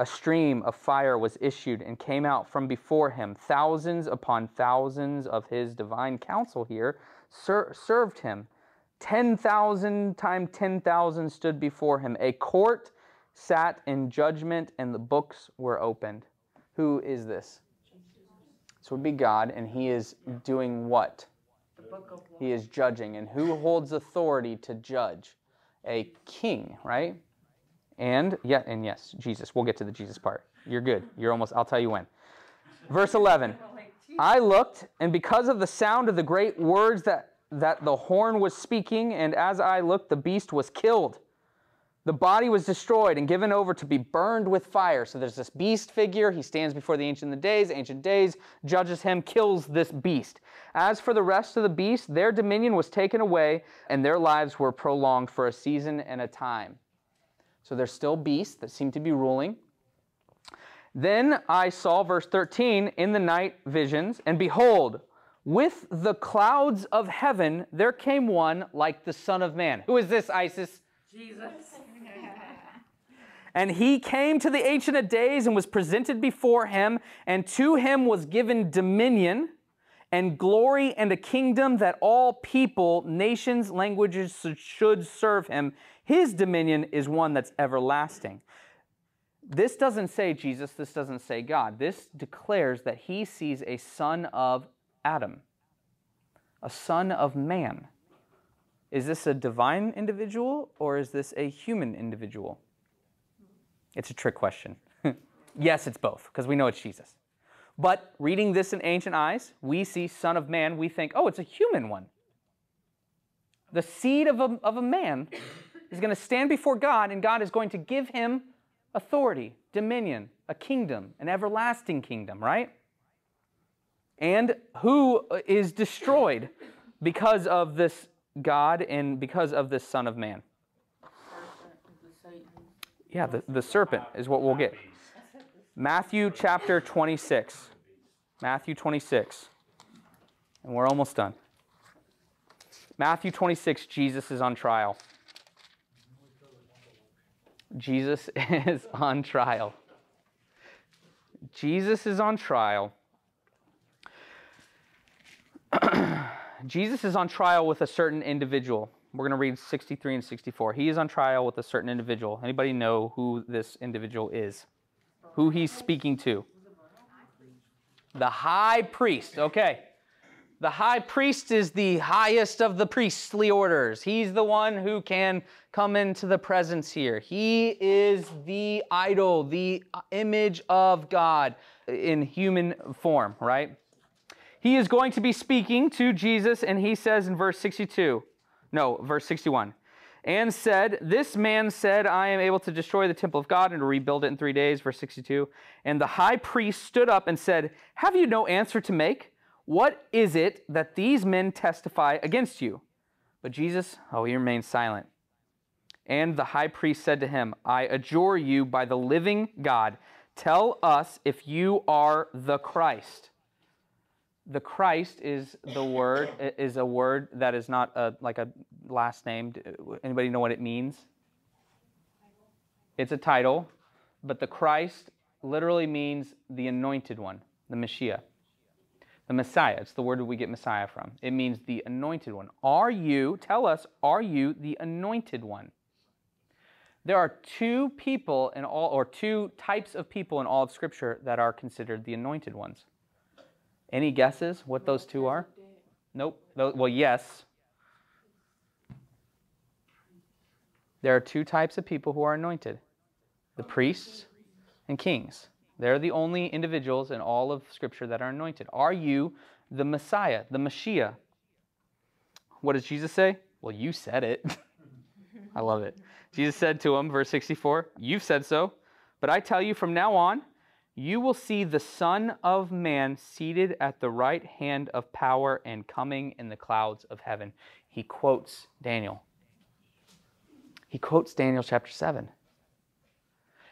A stream of fire was issued and came out from before him. Thousands upon thousands of his divine counsel here ser- served him. Ten thousand times ten thousand stood before him. A court sat in judgment, and the books were opened. Who is this? This would be God, and he is doing what? The book of law. He is judging. And who holds authority to judge? A king, right? And yeah, and yes, Jesus. We'll get to the Jesus part. You're good. You're almost, I'll tell you when. Verse eleven. I looked, and because of the sound of the great words that, that the horn was speaking, and as I looked, the beast was killed. The body was destroyed and given over to be burned with fire. So there's this beast figure. He stands before the Ancient of Days. Ancient Days judges him, kills this beast. As for the rest of the beasts, their dominion was taken away, and their lives were prolonged for a season and a time. So there's still beasts that seem to be ruling. Then I saw, verse thirteen, in the night visions, and behold, with the clouds of heaven there came one like the Son of Man. Who is this, Isis? Jesus. And he came to the Ancient of Days and was presented before him, and to him was given dominion and glory and a kingdom that all people, nations, languages should serve him. His dominion is one that's everlasting. This doesn't say Jesus. This doesn't say God. This declares that he sees a son of Adam, a son of man. Is this a divine individual or is this a human individual? It's a trick question. Yes, it's both, because we know it's Jesus. But reading this in ancient eyes, we see son of man, we think, oh, it's a human one. The seed of a, of a man is going to stand before God, and God is going to give him authority, dominion, a kingdom, an everlasting kingdom, right? And who is destroyed because of this God and because of this Son of Man? Yeah, the, the serpent is what we'll get. Matthew chapter twenty-six. Matthew twenty-six. And we're almost done. Matthew twenty-six, Jesus is on trial. Jesus is on trial. Jesus is on trial. Jesus is on trial with a certain individual. We're going to read sixty-three and sixty-four. He is on trial with a certain individual. Anybody know who this individual is? Who he's speaking to? The high priest. Okay. The high priest is the highest of the priestly orders. He's the one who can come into the presence here. He is the idol, the image of God in human form, right? He is going to be speaking to Jesus, and he says in verse sixty-two, no, verse sixty-one, and said, this man said, I am able to destroy the temple of God and to rebuild it in three days, verse sixty-two. And the high priest stood up and said, have you no answer to make? What is it that these men testify against you? But Jesus, oh, he remained silent. And the high priest said to him, I adjure you by the living God, tell us if you are the Christ. The Christ is the word, is a word that is not a, like a last name. Anybody know what it means? It's a title, but the Christ literally means the anointed one, the Messiah. The Messiah, it's the word we get Messiah from. It means the anointed one. Are you, tell us, are you the anointed one? There are two people in all, or two types of people in all of Scripture that are considered the anointed ones. Any guesses what those two are? Nope. Well, yes. There are two types of people who are anointed. The priests and kings. They're the only individuals in all of Scripture that are anointed. Are you the Messiah, the Messiah? What does Jesus say? Well, you said it. I love it. Jesus said to him, verse sixty-four, you've said so, but I tell you from now on, you will see the Son of Man seated at the right hand of power and coming in the clouds of heaven. He quotes Daniel. He quotes Daniel chapter seven.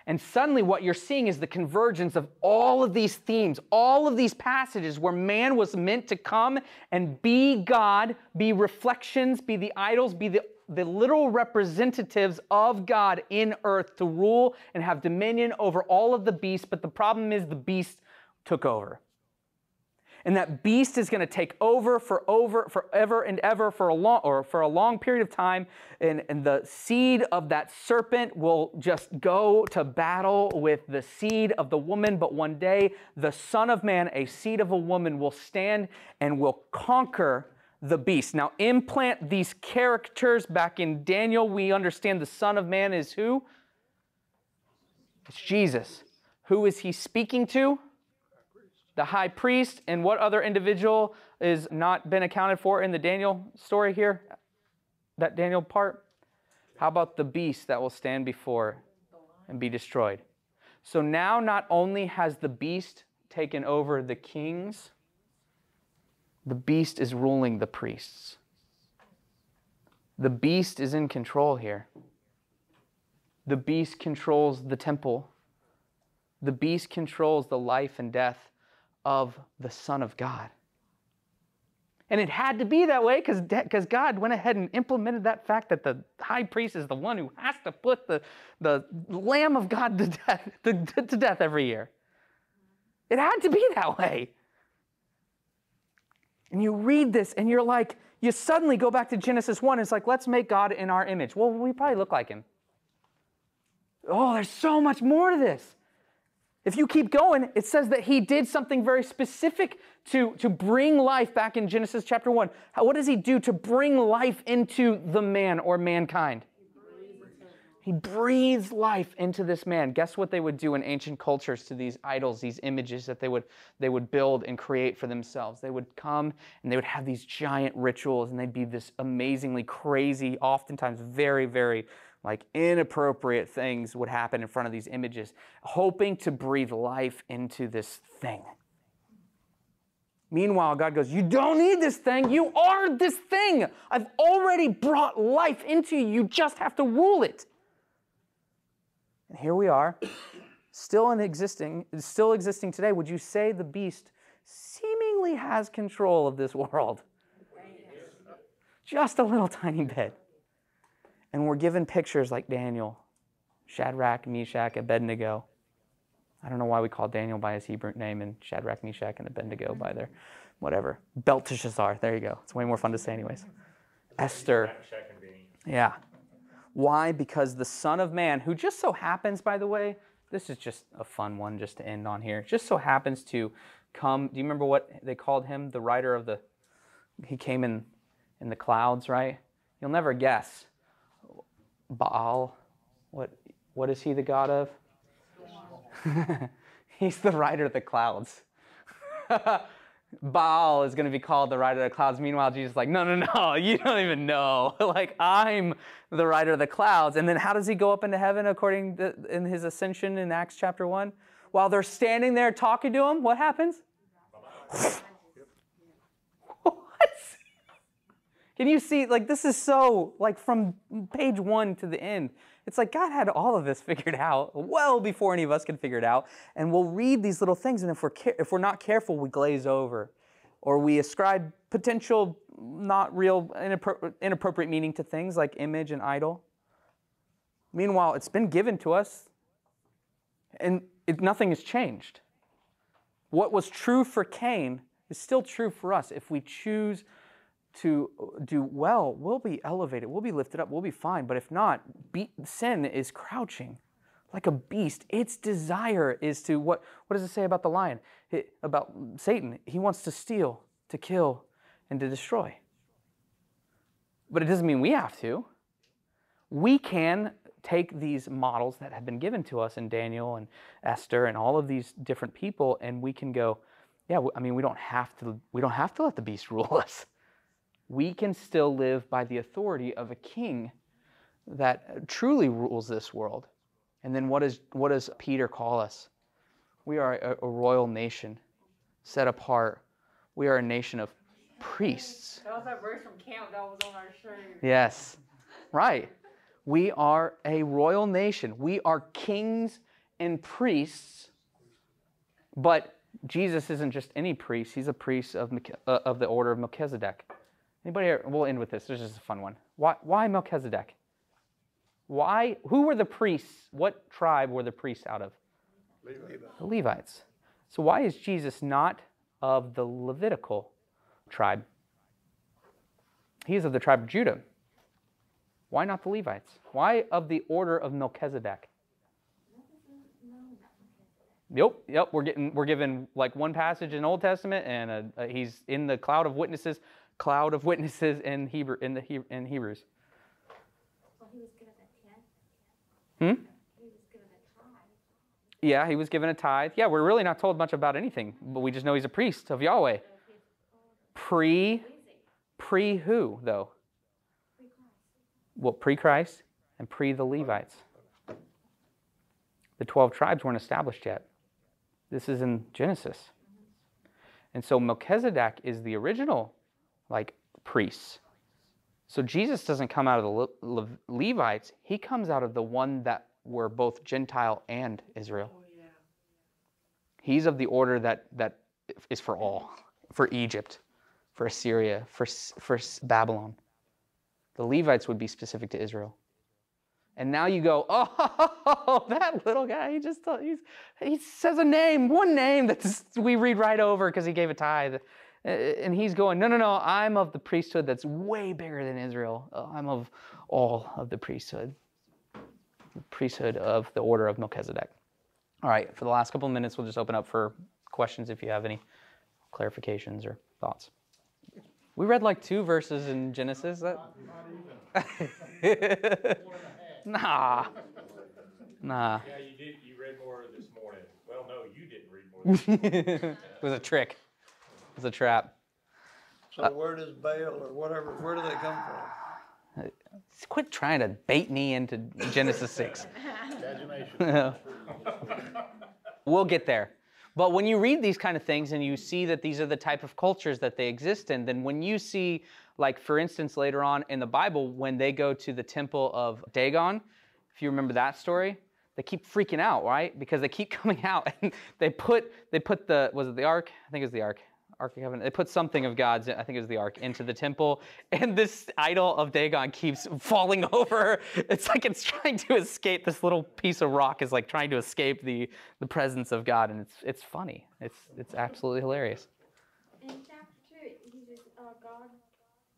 And suddenly what you're seeing is the convergence of all of these themes, all of these passages where man was meant to come and be God, be reflections, be the idols, be the the literal representatives of God in earth to rule and have dominion over all of the beasts, but the problem is the beast took over. And that beast is going to take over for over forever and ever for a long or for a long period of time, and, and the seed of that serpent will just go to battle with the seed of the woman. But one day, the Son of Man, a seed of a woman, will stand and will conquer the beast. Now, implant these characters back in Daniel. We understand the Son of Man is who? It's Jesus. Who is he speaking to? the high priest, and what other individual is not been accounted for in the Daniel story here? That Daniel part? How about the beast that will stand before and be destroyed? So now not only has the beast taken over the kings, the beast is ruling the priests. The beast is in control here. The beast controls the temple. The beast controls the life and death of the Son of God. And it had to be that way because because God went ahead and implemented that fact that the high priest is the one who has to put the, the Lamb of God to death, to, to death every year. It had to be that way. And you read this and you're like, you suddenly go back to Genesis one. It's like, let's make God in our image. Well, we probably look like him. Oh, there's so much more to this. If you keep going, it says that he did something very specific to, to bring life back in Genesis chapter one. How, what does he do to bring life into the man or mankind? He breathes life into this man. Guess what they would do in ancient cultures to these idols, these images that they would, they would build and create for themselves? They would come and they would have these giant rituals, and they'd be this amazingly crazy, oftentimes very, very like inappropriate things would happen in front of these images, hoping to breathe life into this thing. Meanwhile, God goes, you don't need this thing. You are this thing. I've already brought life into you. You just have to rule it. And here we are, still in existing, still existing today. Would you say the beast seemingly has control of this world? Just a little tiny bit. And we're given pictures like Daniel, Shadrach, Meshach, Abednego. I don't know why we call Daniel by his Hebrew name and Shadrach, Meshach, and Abednego by their whatever. Belteshazzar, there you go. It's way more fun to say anyways. Esther. Yeah. Why? Because the Son of Man, who just so happens, by the way, this is just a fun one just to end on here, just so happens to come. Do you remember what they called him? The rider of the, he came in, in the clouds, right? You'll never guess. Baal, what, what is he the god of? He's the rider of the clouds. Baal is going to be called the rider of the clouds. Meanwhile, Jesus is like, no, no, no, you don't even know. Like, I'm the rider of the clouds. And then how does he go up into heaven according to in his ascension in Acts chapter one? While they're standing there talking to him, what happens? What? Can you see, like, this is so, like, from page one to the end. It's like God had all of this figured out well before any of us could figure it out. And we'll read these little things, and if we're, if we're not careful, we glaze over. Or we ascribe potential, not real, inappropri inappropriate meaning to things like image and idol. Meanwhile, it's been given to us, and it, nothing has changed. What was true for Cain is still true for us. If we choose to do well, we'll be elevated, we'll be lifted up, we'll be fine. But if not, be, sin is crouching like a beast. Its desire is to, what, what does it say about the lion? It, about Satan, he wants to steal, to kill, and to destroy. But it doesn't mean we have to. We can take these models that have been given to us in Daniel and Esther and all of these different people, and we can go, yeah, I mean, we don't have to, we don't have to let the beast rule us. We can still live by the authority of a king that truly rules this world. And then what, is, what does Peter call us? We are a, a royal nation, set apart. We are a nation of priests. That was that verse from camp that was on our shirt. Yes, right. We are a royal nation. We are kings and priests, but Jesus isn't just any priest. He's a priest of, uh, of the order of Melchizedek. Anybody here? We'll end with this. This is a fun one. Why, why Melchizedek? Why? Who were the priests? What tribe were the priests out of? Levites. The Levites. So why is Jesus not of the Levitical tribe? He is of the tribe of Judah. Why not the Levites? Why of the order of Melchizedek? Yep, yep. We're getting we're given like one passage in Old Testament, and a, a, he's in the cloud of witnesses. Cloud of witnesses in Hebrew in the Hebrew, in Hebrews. Well, he was given a tenth. Hmm? He was given a tithe. Yeah, he was given a tithe. Yeah, we're really not told much about anything, but we just know he's a priest of Yahweh. Pre, pre who, though? Well, pre-Christ and pre the Levites. The twelve tribes weren't established yet. This is in Genesis. And so Melchizedek is the original, like, priest. So Jesus doesn't come out of the Le- Le- Levites. He comes out of the one that were both Gentile and Israel. Oh, yeah. He's of the order that, that is for all, for Egypt, for Assyria, for, for Babylon. The Levites would be specific to Israel. And now you go, oh, that little guy, he just he's, he says a name, one name that we read right over because he gave a tithe. And he's going, no, no, no, I'm of the priesthood that's way bigger than Israel. I'm of all of the priesthood. The priesthood of the order of Melchizedek. All right, for the last couple of minutes, we'll just open up for questions if you have any clarifications or thoughts. We read like two verses in Genesis. Not, not even. Nah. Nah. Yeah, you did. You read more this morning. Well, no, you didn't read more this morning. It was a trick. It was a trap. So uh, where does Baal or whatever, where do they come from? Quit trying to bait me into Genesis six. We'll get there. But when you read these kind of things and you see that these are the type of cultures that they exist in, then when you see, like, for instance, later on in the Bible, when they go to the temple of Dagon, if you remember that story, they keep freaking out, right? Because they keep coming out and they put, they put the, was it the Ark? I think it was the Ark. Ark of the Covenant. They put something of God's, I think it was the Ark, into the temple, and this idol of Dagon keeps falling over. It's like it's trying to escape. This little piece of rock is like trying to escape the, the presence of God, and it's it's funny. It's it's absolutely hilarious. In chapter two, he says, uh, God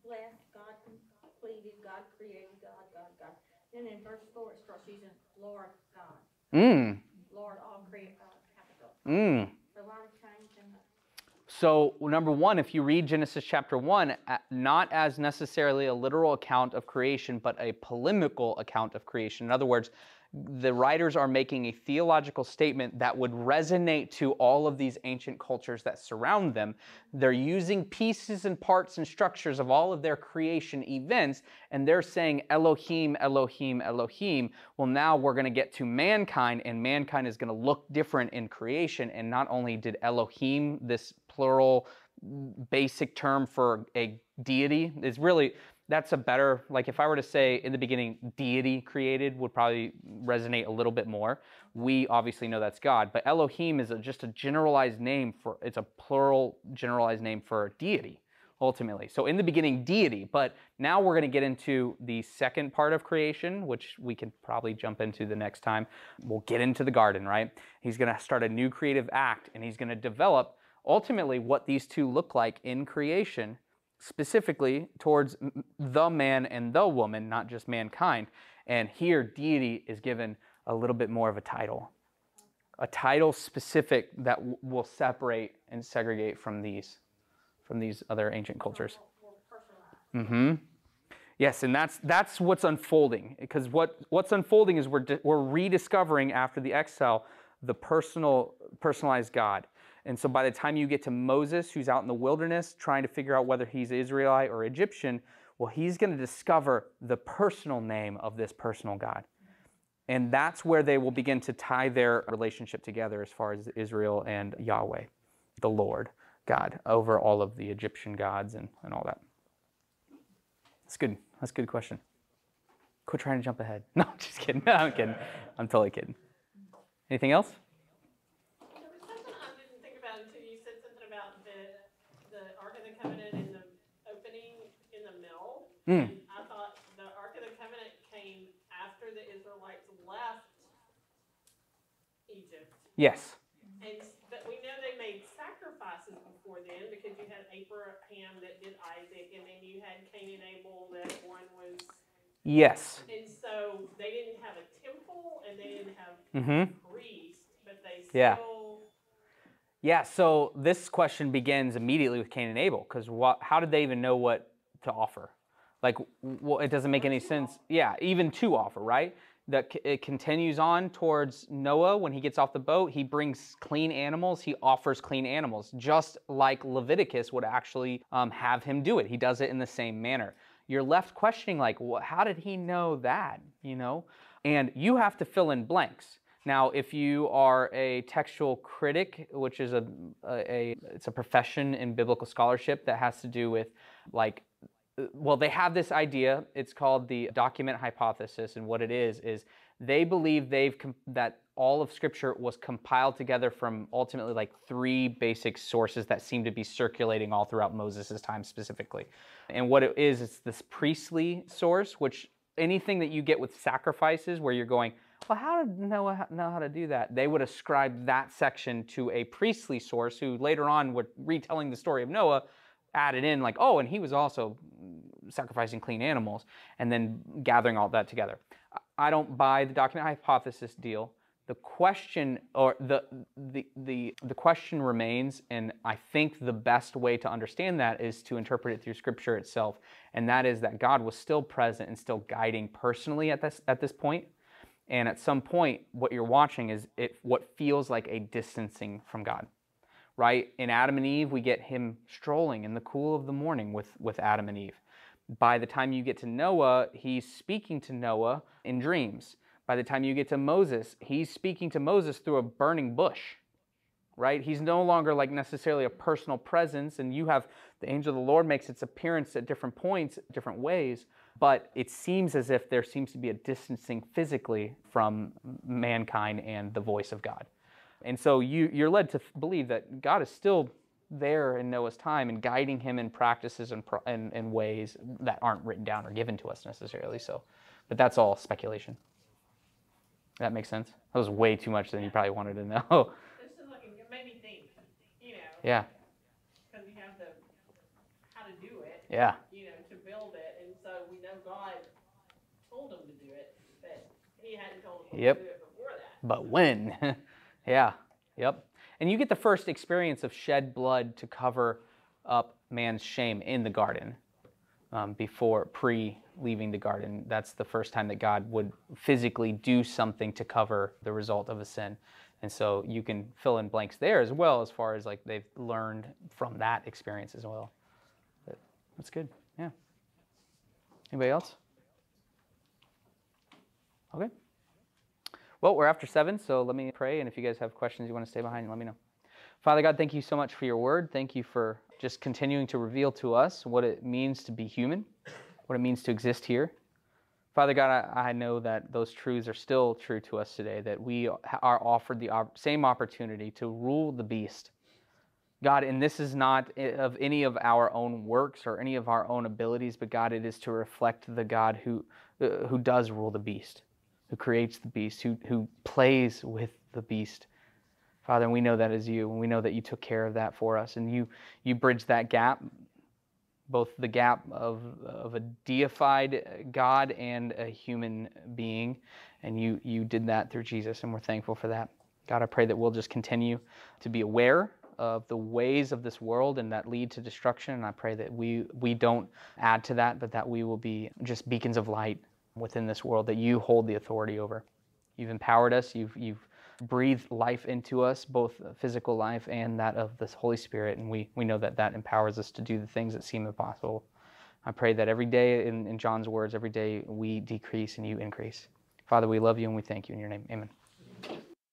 blessed, God completed, God created, God, God, God. Then in verse four, it starts using Lord God. Mm. Lord, all created, God, capital. Mm. So why would change in the So, number one, if you read Genesis chapter one, not as necessarily a literal account of creation, but a polemical account of creation. In other words, the writers are making a theological statement that would resonate to all of these ancient cultures that surround them. They're using pieces and parts and structures of all of their creation events, and they're saying Elohim, Elohim, Elohim. Well, now we're going to get to mankind, and mankind is going to look different in creation. And not only did Elohim, this plural basic term for a deity, is really... That's a better, like if I were to say in the beginning, deity created would probably resonate a little bit more. We obviously know that's God, but Elohim is a, just a generalized name for, it's a plural generalized name for deity, ultimately. So in the beginning, deity, but now we're going to get into the second part of creation, which we can probably jump into the next time. We'll get into the garden, right? He's going to start a new creative act, and he's going to develop ultimately what these two look like in creation, specifically towards the man and the woman, not just mankind. And here, deity is given a little bit more of a title, a title specific that w- will separate and segregate from these, from these other ancient cultures. Mm-hmm. Yes, and that's that's what's unfolding, because what what's unfolding is we're di- we're rediscovering after the exile the personal personalized God. And so by the time you get to Moses, who's out in the wilderness trying to figure out whether he's Israelite or Egyptian, well, he's going to discover the personal name of this personal God. And that's where they will begin to tie their relationship together as far as Israel and Yahweh, the Lord God, over all of the Egyptian gods and, and all that. That's good. That's a good question. Quit trying to jump ahead. No, I'm just kidding. No, I'm kidding. I'm totally kidding. Anything else? And I thought the Ark of the Covenant came after the Israelites left Egypt. Yes. And but we know they made sacrifices before then, because you had Abraham that did Isaac, and then you had Cain and Abel that one was... Yes. And so they didn't have a temple, and they didn't have mm-hmm. priests, but they still... Yeah. yeah, so this question begins immediately with Cain and Abel, because how did they even know what to offer? Like, well, it doesn't make any sense. Yeah, even to offer, right? that it continues on towards Noah. When he gets off the boat, he brings clean animals. He offers clean animals, just like Leviticus would actually um, have him do it. He does it in the same manner. You're left questioning, like, well, how did he know that, you know? And you have to fill in blanks. Now, if you are a textual critic, which is a, a, a it's a profession in biblical scholarship that has to do with, like, well, they have this idea. It's called the document hypothesis, and what it is is they believe they've that all of Scripture was compiled together from ultimately like three basic sources that seem to be circulating all throughout Moses' time specifically. And what it is, it's this priestly source, which anything that you get with sacrifices where you're going, well, how did Noah know how to do that? They would ascribe that section to a priestly source who later on would, retelling the story of Noah, added in like, oh, and he was also sacrificing clean animals, and then gathering all that together. I don't buy the document hypothesis deal. The question, or the the the the question remains, and I think the best way to understand that is to interpret it through Scripture itself, and that is that God was still present and still guiding personally at this at this point. And at some point, what you're watching is it what feels like a distancing from God. Right? In Adam and Eve, we get him strolling in the cool of the morning with, with Adam and Eve. By the time you get to Noah, he's speaking to Noah in dreams. By the time you get to Moses, he's speaking to Moses through a burning bush, right? He's no longer like necessarily a personal presence, and you have the angel of the Lord makes its appearance at different points, different ways, but it seems as if there seems to be a distancing physically from mankind and the voice of God. And so you, you're led to believe that God is still there in Noah's time and guiding him in practices and, pro and, and ways that aren't written down or given to us necessarily. So, but that's all speculation. That makes sense? That was way too much than you probably wanted to know. This is like, it made me think, you know. Yeah. Because we have the, how to do it. Yeah. You know, to build it. And so we know God told him to do it, but he hadn't told him yep. to do it before that. But when? Yeah, yep. And you get the first experience of shed blood to cover up man's shame in the garden um, before pre-leaving the garden. That's the first time that God would physically do something to cover the result of a sin. And so you can fill in blanks there as well, as far as like they've learned from that experience as well. But that's good, yeah. Anybody else? Okay. Well, we're after seven, so let me pray, and if you guys have questions you want to stay behind, let me know. Father God, thank you so much for your word. Thank you for just continuing to reveal to us what it means to be human, what it means to exist here. Father God, I, I know that those truths are still true to us today, that we are offered the op- same opportunity to rule the beast. God, and this is not of any of our own works or any of our own abilities, but God, it is to reflect the God who, uh, who does rule the beast, who creates the beast, who, who plays with the beast. Father, and we know that is you, and we know that you took care of that for us, and you you bridged that gap, both the gap of, of a deified God and a human being, and you, you did that through Jesus, and we're thankful for that. God, I pray that we'll just continue to be aware of the ways of this world and that lead to destruction, and I pray that we, we don't add to that, but that we will be just beacons of light within this world that you hold the authority over. You've empowered us, you've, you've breathed life into us, both physical life and that of the Holy Spirit, and we, we know that that empowers us to do the things that seem impossible. I pray that every day, in, in John's words, every day we decrease and you increase. Father, we love you and we thank you in your name. Amen.